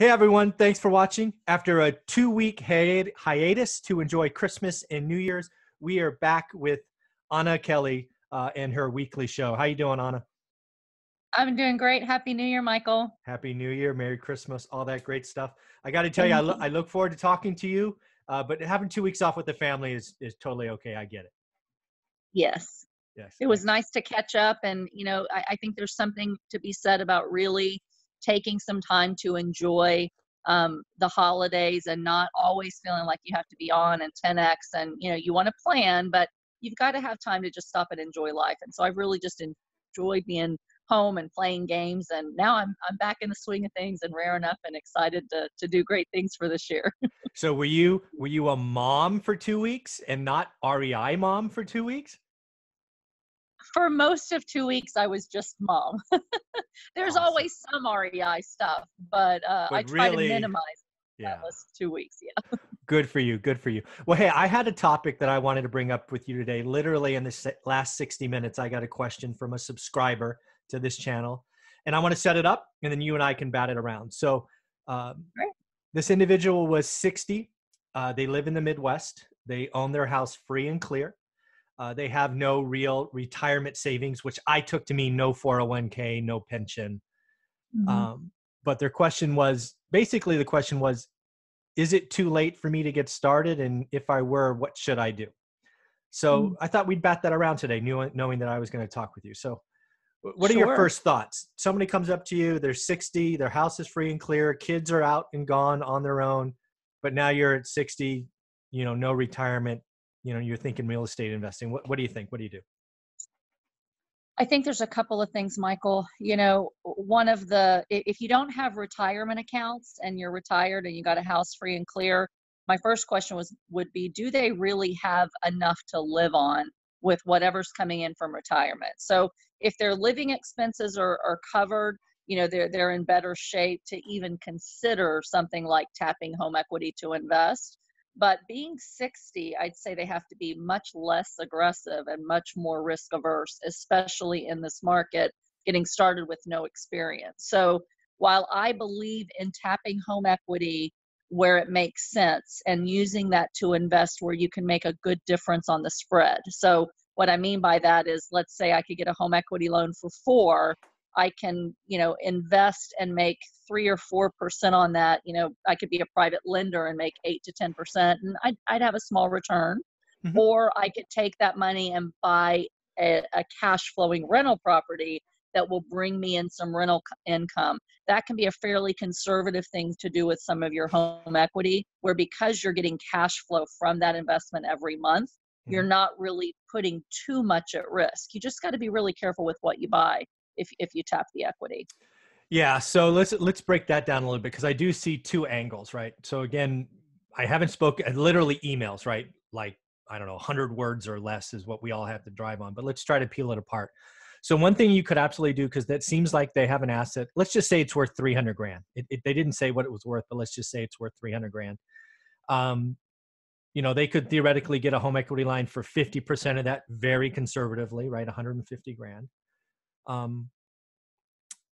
Hey everyone, thanks for watching. After a 2-week hiatus to enjoy Christmas and New Year's, we are back with Anna Kelly and her weekly show. How you doing, Anna? I'm doing great. Happy New Year, Michael. Happy New Year, Merry Christmas, all that great stuff. I got to tell you, I look forward to talking to you, but having 2 weeks off with the family is totally okay. I get it. Yes. Yes. It was nice to catch up, and you know, I think there's something to be said about really taking some time to enjoy the holidays and not always feeling like you have to be on and 10X and, you know, you want to plan, but you've got to have time to just stop and enjoy life. And so I've really just enjoyed being home and playing games. And now I'm back in the swing of things and raring up and excited to do great things for this year. So were you a mom for 2 weeks and not REI mom for 2 weeks? For most of 2 weeks, I was just mom. There's awesome. Always some REI stuff, but I try really, to minimize that was 2 weeks. Yeah. Good for you. Good for you. Well, hey, I had a topic that I wanted to bring up with you today. Literally in the last 60 minutes, I got a question from a subscriber to this channel, and I want to set it up, and then you and I can bat it around. So this individual was 60. They live in the Midwest. They own their house free and clear. They have no real retirement savings, which I took to mean no 401k, no pension. Mm-hmm. But their question was, basically the question was, is it too late for me to get started? And if I were, what should I do? So I thought we'd bat that around today, knowing that I was going to talk with you. So what are your first thoughts? Somebody comes up to you, they're 60, their house is free and clear, kids are out and gone on their own, but now you're at 60, you know, no retirement. You know, you're thinking real estate investing. What do you think? What do you do? I think there's a couple of things, Michael. You know, one of the, if you don't have retirement accounts and you're retired and you got a house free and clear, my first question would be, do they really have enough to live on with whatever's coming in from retirement? So if their living expenses are covered, you know, they're in better shape to even consider something like tapping home equity to invest. But being 60, I'd say they have to be much less aggressive and much more risk averse, especially in this market, getting started with no experience. So while I believe in tapping home equity where it makes sense and using that to invest where you can make a good difference on the spread. So what I mean by that is, let's say I could get a home equity loan for 4, I can, you know, invest and make 3 or 4% on that. You know, I could be a private lender and make 8 to 10%, and I'd have a small return. Mm-hmm. Or I could take that money and buy a cash flowing rental property that will bring me in some rental income. That can be a fairly conservative thing to do with some of your home equity, where because you're getting cash flow from that investment every month, mm-hmm. you're not really putting too much at risk. You just got to be really careful with what you buy if you tap the equity. Yeah. So let's break that down a little bit, because I do see two angles, right? So again, I haven't spoken, literally emails, right? Like, I don't know, 100 words or less is what we all have to drive on, but let's try to peel it apart. So one thing you could absolutely do, because that seems like they have an asset. Let's just say it's worth 300 grand. They didn't say what it was worth, but let's just say it's worth 300 grand. You know, they could theoretically get a home equity line for 50% of that, very conservatively, right? 150 grand.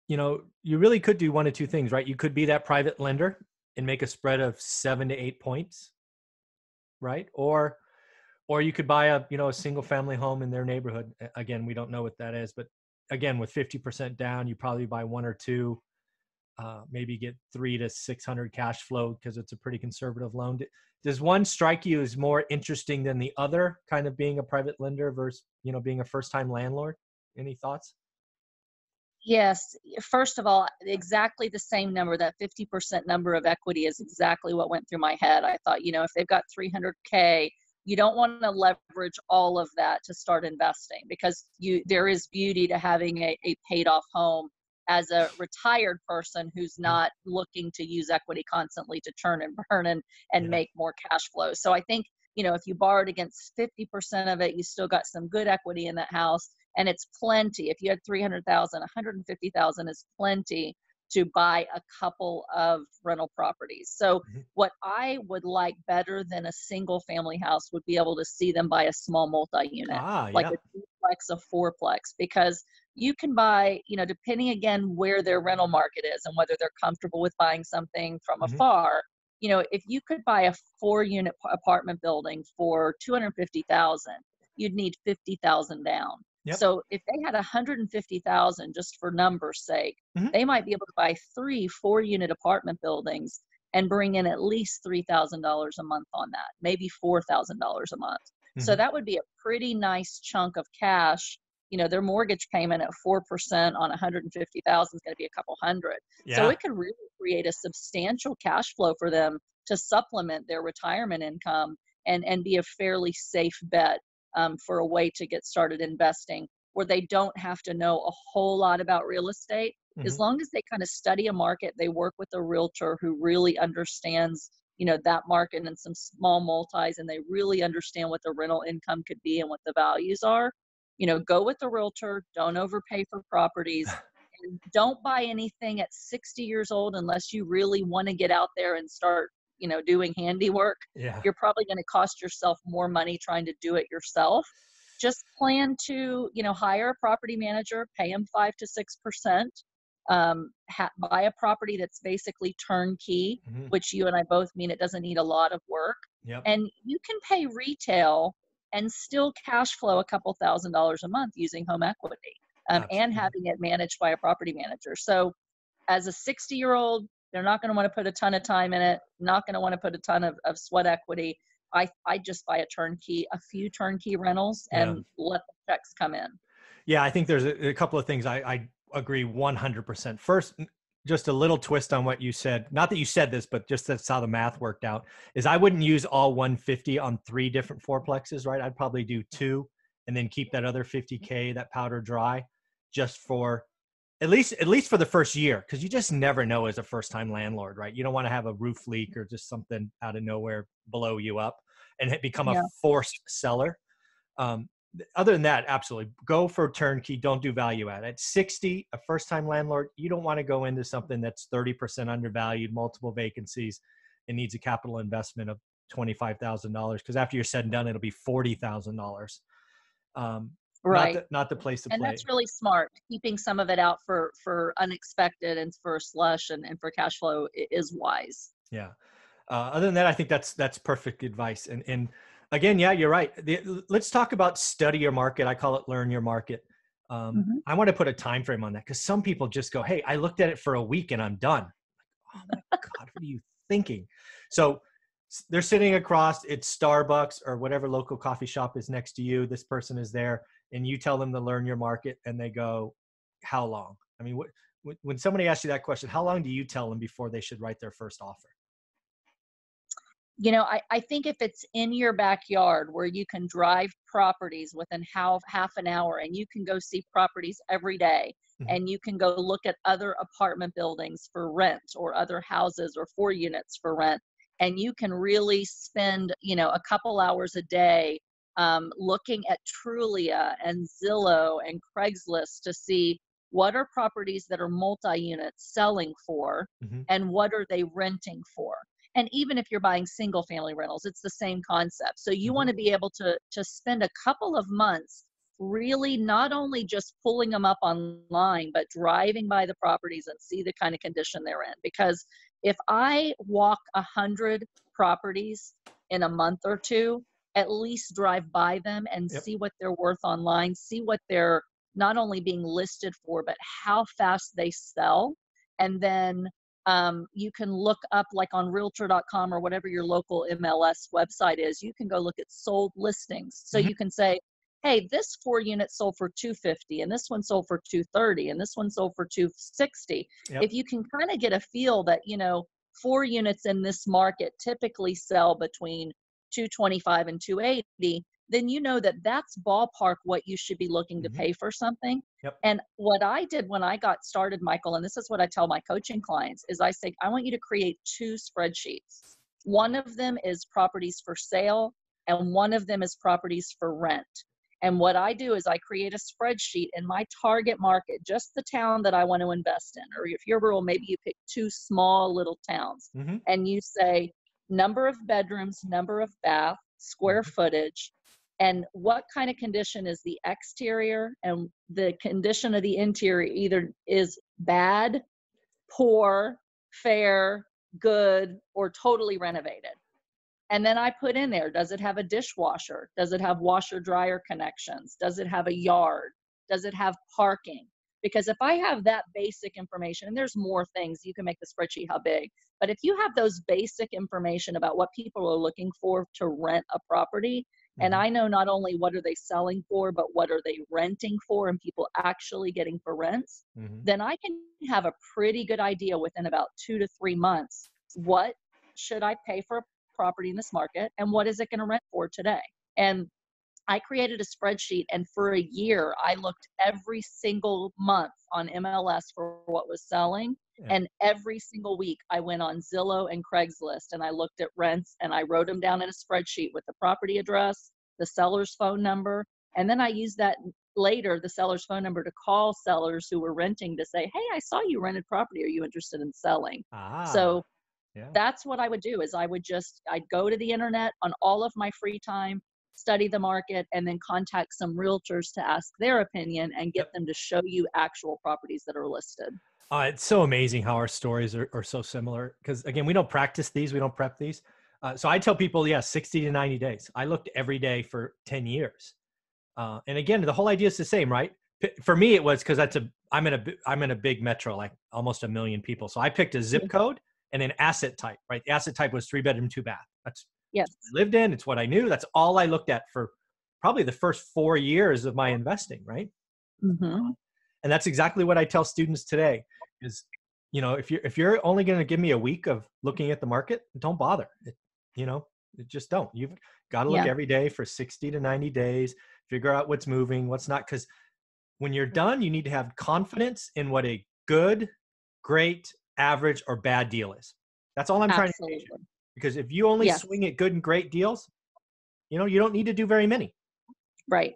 You know, you really could do one of two things, right? You could be that private lender and make a spread of 7 to 8 points, right? Or you could buy a single family home in their neighborhood. Again, we don't know what that is, but again, with 50% down, you probably buy 1 or 2, maybe get 3 to 600 cash flow, because it's a pretty conservative loan. Does one strike you as more interesting than the other, kind of being a private lender versus, you know, being a first-time landlord? Any thoughts? Yes. First of all, exactly the same number, that 50% number of equity is exactly what went through my head. I thought, you know, if they've got 300K, you don't want to leverage all of that to start investing, because there is beauty to having a paid off home as a retired person who's not looking to use equity constantly to turn and burn and make more cash flow. So I think, you know, if you borrowed against 50% of it, you still got some good equity in that house. And it's plenty. If you had 300,000, 150,000 is plenty to buy a couple of rental properties. So mm-hmm. what I would like better than a single family house would be able to see them buy a small multi-unit, like a fourplex, because you can buy, you know, depending again where their rental market is and whether they're comfortable with buying something from afar, you know, if you could buy a 4-unit apartment building for $250,000, you'd need $50,000 down. Yep. So if they had $150,000 just for numbers sake, they might be able to buy 3 4-unit apartment buildings and bring in at least $3,000 a month on that, maybe $4,000 a month. So that would be a pretty nice chunk of cash. You know, their mortgage payment at 4% on $150,000 is going to be a couple hundred. Yeah. So it could really create a substantial cash flow for them to supplement their retirement income and be a fairly safe bet for a way to get started investing where they don't have to know a whole lot about real estate. As long as they kind of study a market, they work with a realtor who really understands, you know, that market and some small multis, and they really understand what the rental income could be and what the values are. You know, go with the realtor, don't overpay for properties, and don't buy anything at 60 years old unless you really want to get out there and start, you know, doing handiwork. Yeah. You're probably going to cost yourself more money trying to do it yourself. Just plan to, you know, hire a property manager, pay them 5 to 6%. Buy a property that's basically turnkey, which you and I both mean it doesn't need a lot of work. And you can pay retail and still cash flow a couple $1,000s a month using home equity and having it managed by a property manager. So as a 60-year-old, they're not going to want to put a ton of time in it, not going to want to put a ton of sweat equity. I just buy a few turnkey rentals and let the checks come in. Yeah, I think there's a couple of things I agree 100%. First, just a little twist on what you said. Not that you said this, but just that's how the math worked out, is I wouldn't use all 150 on 3 different fourplexes, right? I'd probably do 2 and then keep that other 50K, that powder dry, just for at least for the first year, because you just never know as a first-time landlord, right? You don't want to have a roof leak or just something out of nowhere blow you up and become a forced seller. Other than that, absolutely. Go for turnkey. Don't do value add. At 60, a first-time landlord, you don't want to go into something that's 30% undervalued, multiple vacancies, and needs a capital investment of $25,000, because after you're said and done, it'll be $40,000. Right. Not the place to play. And that's really smart. Keeping some of it out for unexpected and for slush and for cash flow is wise. Yeah. Other than that, I think that's perfect advice. And again, yeah, you're right. Let's talk about study your market. I call it learn your market. I want to put a time frame on that, because some people just go, hey, I looked at it for a week and I'm done. Like, oh my God, what are you thinking? So they're sitting across, it's Starbucks or whatever local coffee shop is next to you. This person is there and you tell them to learn your market and they go, how long? I mean, when somebody asks you that question, how long do you tell them before they should write their first offer? You know, I think if it's in your backyard where you can drive properties within half an hour and you can go see properties every day and you can go look at other apartment buildings for rent or other houses or 4 units for rent, and you can really spend, you know, a couple hours a day looking at Trulia and Zillow and Craigslist to see what are properties that are multi-unit selling for and what are they renting for. And even if you're buying single family rentals, it's the same concept. So you want to be able to spend a couple of months really not only just pulling them up online, but driving by the properties and see the kind of condition they're in. Because if I walk 100 properties in a month or two, at least drive by them and see what they're worth online, see what they're not only being listed for, but how fast they sell. And then you can look up, like on realtor.com or whatever your local MLS website is, you can go look at sold listings. So you can say, hey, this 4-unit sold for $250 and this one sold for $230 and this one sold for $260. If you can kind of get a feel that, you know, 4 units in this market typically sell between $225 and $280, then you know that that's ballpark what you should be looking to pay for something. And what I did when I got started, Michael, and this is what I tell my coaching clients, is I say, I want you to create 2 spreadsheets. One of them is properties for sale, and one of them is properties for rent. And what I do is I create a spreadsheet in my target market, just the town that I want to invest in. Or if you're rural, maybe you pick 2 small little towns and you say number of bedrooms, number of baths, square footage, and what kind of condition is the exterior, and the condition of the interior either is bad, poor, fair, good, or totally renovated. And then I put in there, does it have a dishwasher? Does it have washer-dryer connections? Does it have a yard? Does it have parking? Because if I have that basic information, and there's more things, you can make the spreadsheet how big, but if you have those basic information about what people are looking for to rent a property, and I know not only what are they selling for, but what are they renting for and people actually getting for rents, then I can have a pretty good idea within about 2 to 3 months, what should I pay for a property in this market and what is it going to rent for today? And I created a spreadsheet, and for a year, I looked every single month on MLS for what was selling. And every single week I went on Zillow and Craigslist and I looked at rents and I wrote them down in a spreadsheet with the property address, the seller's phone number. And then I used that later, the seller's phone number, to call sellers who were renting to say, hey, I saw you rented property. Are you interested in selling? So that's what I would do, is I would just, I'd go to the internet on all of my free time, study the market, and then contact some realtors to ask their opinion and get them to show you actual properties that are listed. It's so amazing how our stories are so similar. Because again, we don't practice these, we don't prep these. So I tell people, 60 to 90 days. I looked every day for 10 years. And again, the whole idea is the same, right? For me, it was because that's I'm in a big metro, like almost 1 million people. So I picked a zip code and an asset type, right? The asset type was 3-bedroom, 2-bath. That's what I lived in. It's what I knew. That's all I looked at for probably the first 4 years of my investing, right? And that's exactly what I tell students today is, if you're only going to give me a week of looking at the market, don't bother. Just don't. You've got to look every day for 60 to 90 days, figure out what's moving, what's not. Because when you're done, you need to have confidence in what a good, great, average, or bad deal is. That's all I'm trying to teach you. Because if you only swing at good and great deals, you don't need to do very many. Right.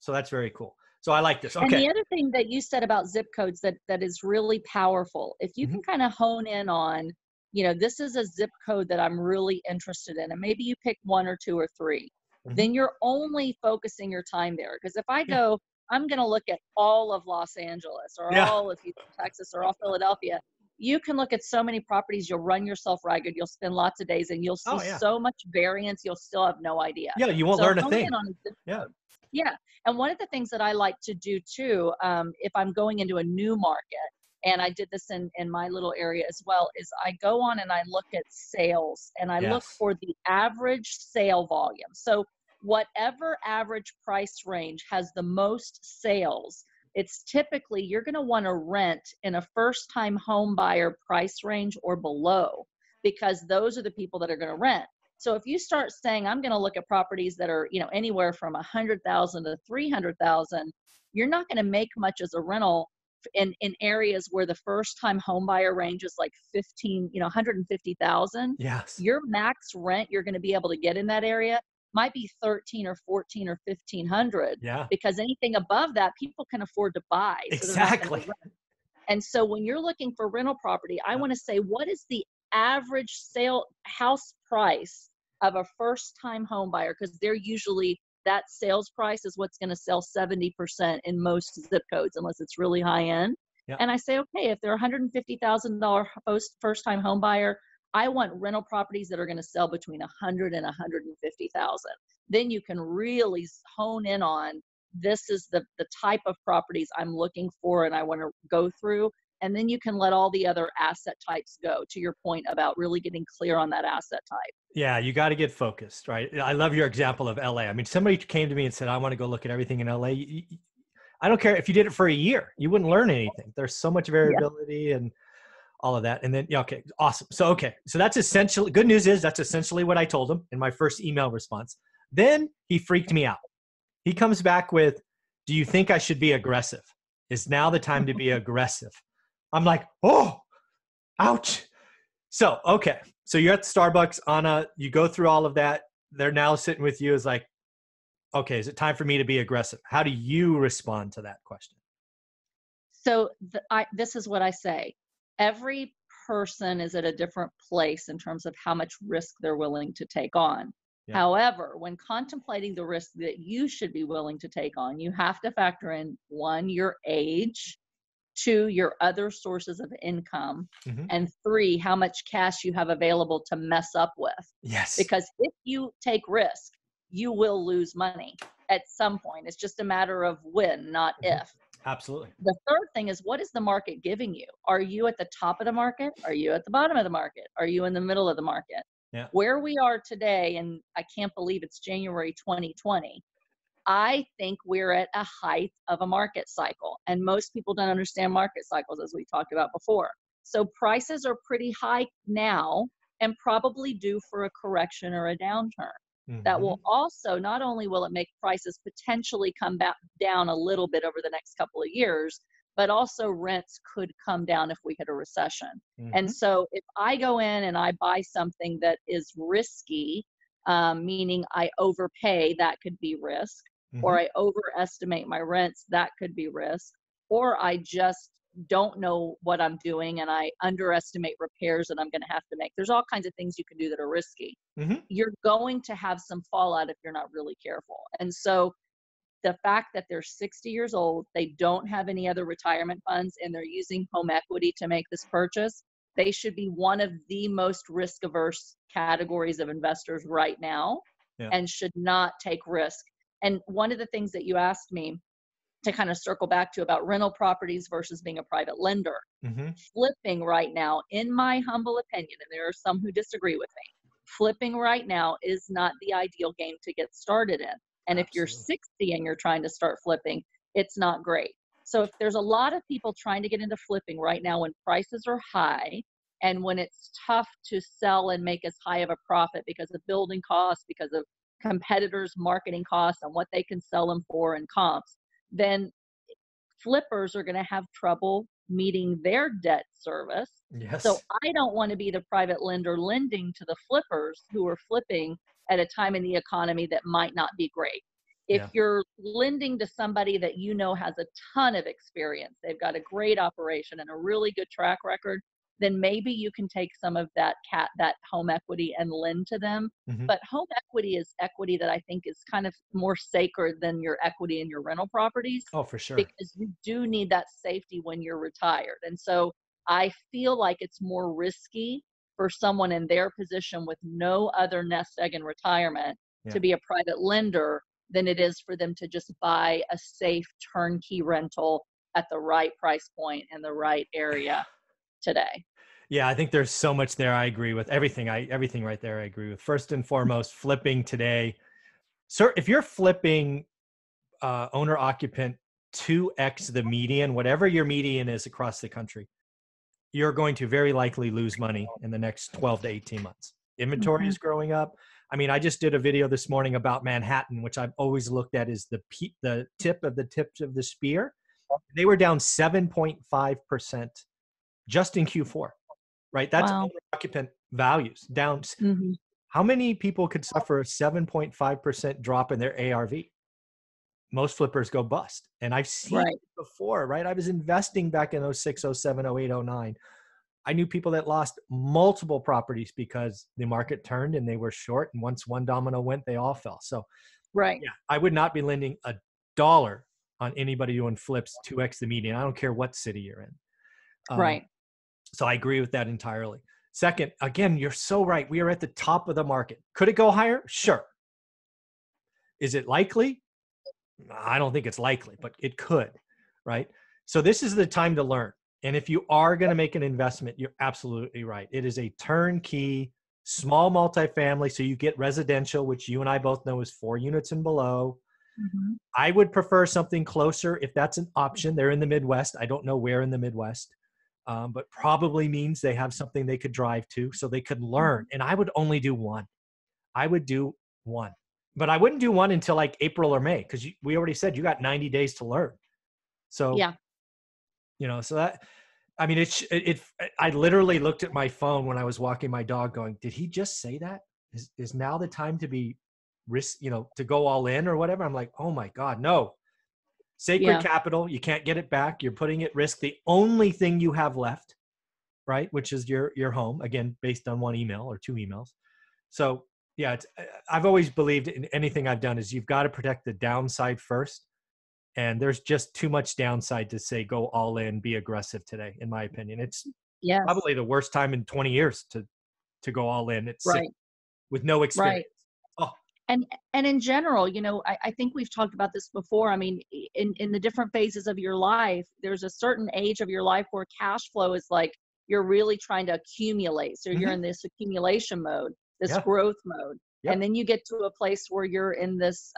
So that's very cool. So I like this. Okay. And the other thing that you said about zip codes that is really powerful. If you can kind of hone in on, this is a zip code that I'm really interested in, and maybe you pick 1 or 2 or 3, then you're only focusing your time there. Because if I go, I'm going to look at all of Los Angeles or all of Texas or all Philadelphia, you can look at so many properties, you'll run yourself ragged, you'll spend lots of days, and you'll see so much variance, you'll still have no idea. You won't learn a thing. And one of the things that I like to do too, if I'm going into a new market, and I did this in my little area as well, is I go on and I look at sales, and I look for the average sale volume. So whatever average price range has the most sales, it's typically you're going to want to rent in a first-time home buyer price range or below, because those are the people that are going to rent. So if you start saying, I'm going to look at properties that are, anywhere from 100,000 to 300,000, you're not going to make much as a rental in areas where the first-time home buyer range is like 150,000. Your max rent you're going to be able to get in that area might be 13 or 14 or 1,500. Because anything above that, people can afford to buy. So and so when you're looking for rental property, I want to say, what is the average sale house price of a first-time home buyer? Because they're usually, that sales price is what's going to sell 70% in most zip codes, unless it's really high end. And I say, okay, if they're $150,000 first-time home buyer, I want rental properties that are going to sell between 100 and 150,000. Then you can really hone in on, this is the type of properties I'm looking for and I want to go through. And then you can let all the other asset types go, to your point about really getting clear on that asset type. Yeah, you got to get focused, right? I love your example of LA. I mean, somebody came to me and said, I want to go look at everything in LA. I don't care if you did it for a year, you wouldn't learn anything. There's so much variability and all of that. And then, okay, awesome. So, so that's essentially, good news is that's essentially what I told him in my first email response. Then he freaked me out. He comes back with, do you think I should be aggressive? Is now the time to be aggressive? I'm like, oh, ouch. So, so you're at Starbucks, Anna, you go through all of that. They're now sitting with you, is like, okay, is it time for me to be aggressive? How do you respond to that question? So this is what I say. Every person is at a different place in terms of how much risk they're willing to take on. Yeah. However, when contemplating the risk that you should be willing to take on, you have to factor in, 1, your age, 2, your other sources of income, mm-hmm. and 3, how much cash you have available to mess up with. Yes. Because if you take risk, you will lose money at some point. It's just a matter of when, not mm-hmm. if. Absolutely. The third thing is, what is the market giving you? Are you at the top of the market? Are you at the bottom of the market? Are you in the middle of the market? Yeah. Where we are today, and I can't believe it's January 2020, I think we're at a height of a market cycle. And most people don't understand market cycles, as we talked about before. So prices are pretty high now and probably due for a correction or a downturn. Mm-hmm. That will also, not only will it make prices potentially come back down a little bit over the next couple of years, but also rents could come down if we hit a recession. Mm-hmm. And so if I go in and I buy something that is risky, meaning I overpay, that could be risk, mm-hmm. or I overestimate my rents, that could be risk, or I just don't know what I'm doing and I underestimate repairs that I'm going to have to make. There's all kinds of things you can do that are risky. Mm-hmm. You're going to have some fallout if you're not really careful. And so the fact that they're 60 years old, they don't have any other retirement funds, and they're using home equity to make this purchase, they should be one of the most risk averse categories of investors right now, yeah. and should not take risk. And one of the things that you asked me to kind of circle back to about rental properties versus being a private lender. Mm-hmm. Flipping right now, in my humble opinion, and there are some who disagree with me, flipping right now is not the ideal game to get started in. And absolutely. If you're 60 and you're trying to start flipping, it's not great. So if there's a lot of people trying to get into flipping right now when prices are high and when it's tough to sell and make as high of a profit because of building costs, because of competitors' marketing costs and what they can sell them for and comps, then flippers are going to have trouble meeting their debt service. Yes. So I don't want to be the private lender lending to the flippers who are flipping at a time in the economy that might not be great. If yeah. you're lending to somebody that you know has a ton of experience, they've got a great operation and a really good track record, then maybe you can take some of that home equity and lend to them. Mm-hmm. But home equity is equity that I think is kind of more sacred than your equity in your rental properties. Oh, for sure. Because you do need that safety when you're retired. And so I feel like it's more risky for someone in their position with no other nest egg in retirement yeah. to be a private lender than it is for them to just buy a safe turnkey rental at the right price point in the right area today. Yeah, I think there's so much there. I agree with everything. Everything right there I agree with. First and foremost, flipping today. Sir, if you're flipping owner-occupant 2x the median, whatever your median is across the country, you're going to very likely lose money in the next 12 to 18 months. Inventory mm-hmm. is growing up. I mean, I just did a video this morning about Manhattan, which I've always looked at as the tip of the tips of the spear. They were down 7.5%. just in Q4, right? That's wow. Occupant values down. Mm-hmm. How many people could suffer a 7.5% drop in their ARV? Most flippers go bust. And I've seen right. it before, right? I was investing back in 06, 07, 08, 09. I knew people that lost multiple properties because the market turned and they were short. And once one domino went, they all fell. So right. yeah, I would not be lending a dollar on anybody doing flips 2x the median. I don't care what city you're in. Right. So I agree with that entirely. Second, again, you're so right. We are at the top of the market. Could it go higher? Sure. Is it likely? I don't think it's likely, but it could, right? So this is the time to learn. And if you are going to make an investment, you're absolutely right. It is a turnkey, small multifamily. So you get residential, which you and I both know is 4 units and below. Mm-hmm. I would prefer something closer if that's an option. They're in the Midwest. I don't know where in the Midwest. But probably means they have something they could drive to so they could learn. And I would only do one. I would do one. But I wouldn't do one until like April or May because we already said you got 90 days to learn. So, yeah. you know, so that, I mean, I literally looked at my phone when I was walking my dog going, did he just say that? Is now the time to be risk, you know, to go all in or whatever? I'm like, oh my God, no. Sacred yeah. capital, you can't get it back. You're putting at risk the only thing you have left, right? Which is your home, again, based on 1 email or 2 emails. So Yeah, I've always believed in anything I've done is you've got to protect the downside first. And there's just too much downside to say, go all in, be aggressive today, in my opinion. It's probably the worst time in 20 years to go all in. It's sick, with no experience. Right. Oh. And in general, you know, I think we've talked about this before. I mean, in the different phases of your life, there's a certain age of your life where cash flow is like, you're really trying to accumulate. So you're in this accumulation mode, this growth mode. Yep. And then you get to a place where you're in this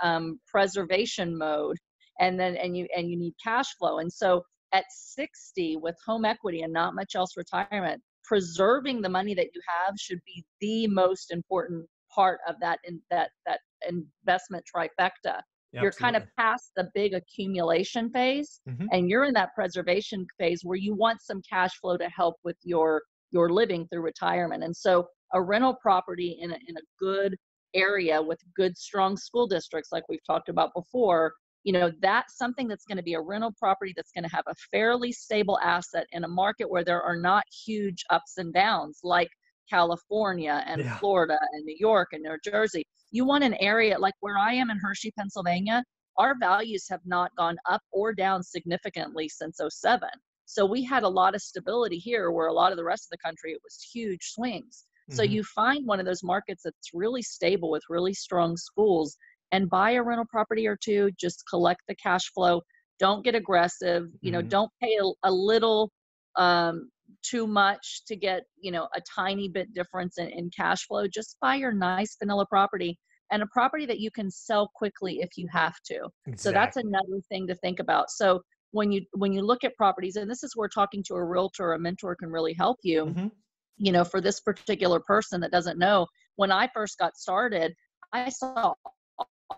preservation mode, and you need cash flow. And so at 60 with home equity and not much else, retirement, preserving the money that you have should be the most important part of that investment trifecta. Yeah, you're kind of past the big accumulation phase, and you're in that preservation phase where you want some cash flow to help with your living through retirement. And so a rental property in a good area with good, strong school districts, like we've talked about before, you know, that's something that's going to be a rental property that's going to have a fairly stable asset in a market where there are not huge ups and downs like California and Florida and New York and New Jersey. You want an area like where I am in Hershey, Pennsylvania. Our values have not gone up or down significantly since 2007. So we had a lot of stability here, where a lot of the rest of the country, it was huge swings. So you find one of those markets that's really stable with really strong schools and buy a rental property or two, just collect the cash flow. Don't get aggressive. You know, don't pay a little too much to get, you know, a tiny bit difference in cash flow. Just buy your nice vanilla property, and a property that you can sell quickly if you have to. Exactly. So that's another thing to think about. So when you look at properties, and this is where talking to a realtor or a mentor can really help you, you know, for this particular person that doesn't know, when I first got started, I saw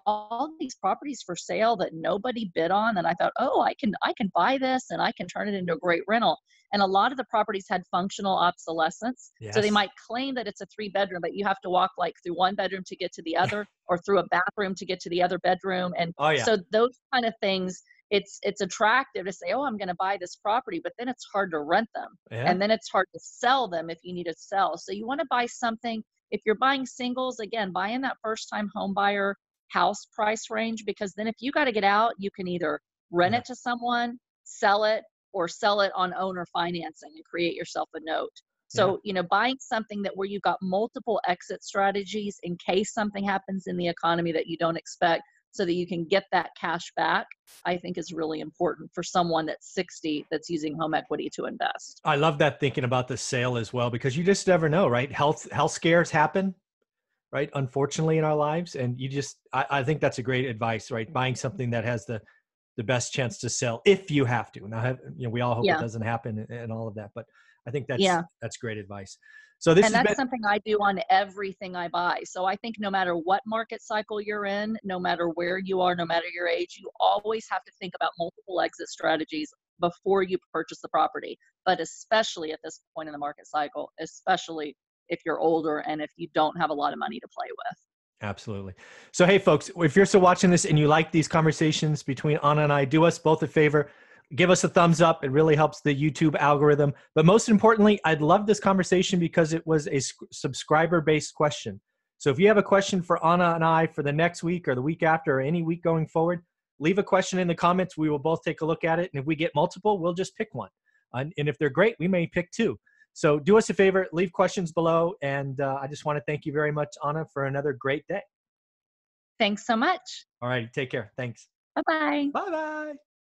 all these properties for sale that nobody bid on. And I thought, oh, I can buy this and I can turn it into a great rental. And a lot of the properties had functional obsolescence. Yes. So they might claim that it's a 3-bedroom, but you have to walk like through one bedroom to get to the other or through a bathroom to get to the other bedroom. And so those kind of things, it's attractive to say, oh, I'm going to buy this property, but then it's hard to rent them. Yeah. And then it's hard to sell them if you need to sell. So you want to buy something. If you're buying singles, again, buy in that first time home buyer house price range, because then if you got to get out, you can either rent it to someone, sell it, or sell it on owner financing and create yourself a note. So, you know, buying something that where you've got multiple exit strategies in case something happens in the economy that you don't expect, so that you can get that cash back, I think is really important for someone that's 60 that's using home equity to invest. I love that, thinking about the sale as well, because you just never know, right? Health scares happen, right? Unfortunately, in our lives. And you just, I think that's a great advice, right? Buying something that has the best chance to sell if you have to. Now, you know, we all hope it doesn't happen and all of that, but I think that's great advice. So this is something I do on everything I buy. So I think no matter what market cycle you're in, no matter where you are, no matter your age, you always have to think about multiple exit strategies before you purchase the property. But especially at this point in the market cycle, especially if you're older and if you don't have a lot of money to play with. Absolutely. So, hey, folks, if you're still watching this and you like these conversations between Anna and I, do us both a favor. Give us a thumbs up. It really helps the YouTube algorithm. But most importantly, I'd love this conversation because it was a subscriber-based question. So if you have a question for Anna and I for the next week or the week after or any week going forward, leave a question in the comments. We will both take a look at it. And if we get multiple, we'll just pick one. And if they're great, we may pick two. So do us a favor, leave questions below. And I just want to thank you very much, Anna, for another great day. Thanks so much. All right. Take care. Thanks. Bye-bye. Bye-bye.